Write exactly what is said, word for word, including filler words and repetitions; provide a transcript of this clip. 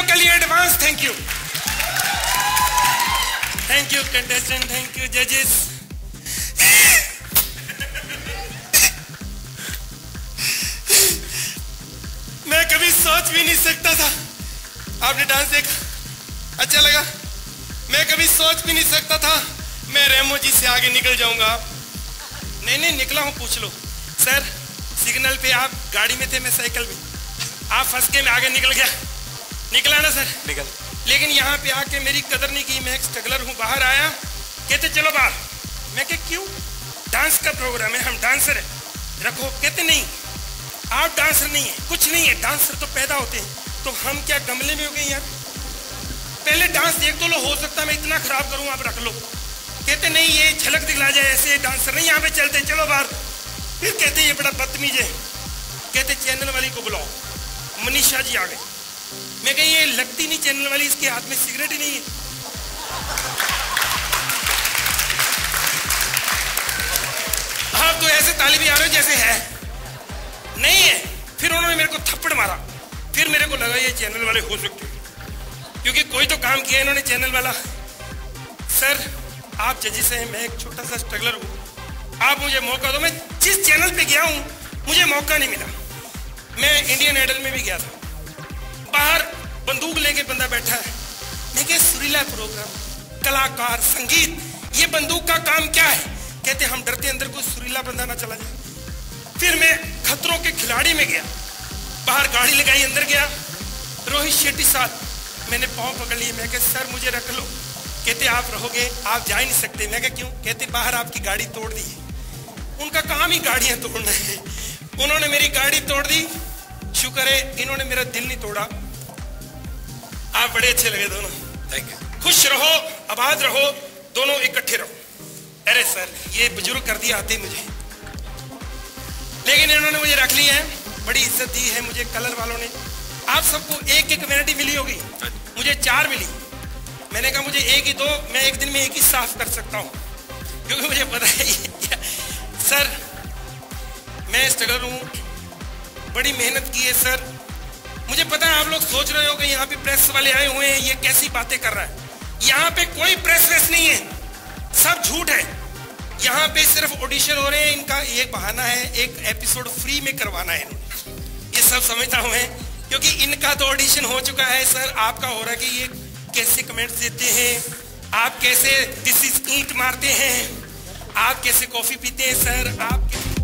तालियों के लिए advance thank you. Thank you contestant, thank you जजेस। मैं कभी सोच भी नहीं सकता था, आपने डांस देखा, अच्छा लगा। मैं कभी सोच भी नहीं सकता था मैं रेमो जी से आगे निकल जाऊंगा। नहीं नहीं निकला हूँ, पूछ लो सर। सिग्नल पे आप गाड़ी में थे, मैं साइकिल में, आप फंस के मैं आगे निकल गया, निकला ना सर? निकल। लेकिन यहाँ पे आके मेरी कदर नहीं की, मैं एक स्ट्रगलर हूँ। बाहर आया कहते चलो बाहर, मैं कह क्यों, डांस का प्रोग्राम है, हम डांसर है, रखो। कहते नहीं आप डांसर नहीं है, कुछ नहीं है, डांसर तो पैदा होते हैं। तो हम क्या गमले में हो गए यार, पहले डांस देख तो लो, हो सकता है मैं इतना खराब करूँ, आप रख लो। कहते नहीं ये झलक दिखला जाए ऐसे डांसर नहीं, यहाँ पे चलते चलो बाहर। फिर कहते ये बड़ा बदतमीज है, कहते चैनल वाली को बुलाओ। मनीषा जी आ गए, मैं कही ये लगती नहीं चैनल वाली, इसके हाथ में सिगरेट ही नहीं है। आप तो ऐसे ताली भी आ रहे हो जैसे है नहीं है। फिर उन्होंने मेरे को थप्पड़ मारा, फिर मेरे को लगा ये चैनल वाले हो सकते, क्योंकि कोई तो काम किया इन्होंने चैनल वाला। सर आप जजेस हैं, मैं एक छोटा सा स्ट्रगलर हूँ, आप मुझे मौका दो। मैं जिस चैनल पे गया हूँ मुझे मौका नहीं मिला। मैं इंडियन आइडल में भी गया था, बाहर बंदूक लेके बंदा बैठा है। मैं क्या सुरीला प्रोग्राम, कलाकार, संगीत, ये बंदूक का काम क्या है? कहते हम डरते अंदर कोई सुरीला बंदा ना चला जाए। फिर मैं खतरों के खिलाड़ी में गया, बाहर गाड़ी लगाई, अंदर गया, रोहित शेट्टी साथ, मैंने पाँव पकड़ लिए, मैं कहा सर मुझे रख लो। कहते आप रहोगे, आप जा ही नहीं सकते। मैं क्या क्यों? कहते बाहर आपकी गाड़ी तोड़ दी है, उनका काम ही गाड़ियां तोड़ना है। उन्होंने मेरी गाड़ी तोड़ दी, शुक्र है इन्होंने मेरा दिल नहीं तोड़ा। आप बड़े अच्छे लगे दोनों, थैंक यू। खुश रहो, आबाद रहो, दोनों इकट्ठे रहो। अरे सर ये बुजुर्ग कर दिया आते मुझे, लेकिन इन्होंने मुझे रख लिया है, बड़ी इज्जत दी है मुझे कलर वालों ने। आप सबको एक एक पेनल्टी मिली होगी, मुझे चार मिली। मैंने कहा मुझे एक ही दो, मैं एक दिन में एक ही साफ कर सकता हूँ, क्योंकि मुझे पता है ये। सर मैं स्ट्रगलर हूँ, बड़ी मेहनत की है सर। मुझे पता है आप लोग सोच रहे हो कि यहाँ पे प्रेस वाले आए हुए हैं, ये कैसी बातें कर रहा है। यहाँ पे कोई प्रेस वेस नहीं है, सब झूठ है। यहाँ पे सिर्फ ऑडिशन हो रहे हैं, इनका एक बहाना है, एक एपिसोड फ्री में करवाना है, ये सब समझता हूँ मैं, क्योंकि इनका तो ऑडिशन हो चुका है। सर आपका हो रहा है कि ये कैसे कमेंट्स देते हैं, आप कैसे दिस इज ईंट मारते हैं, आप कैसे कॉफी पीते हैं सर, आप कैसे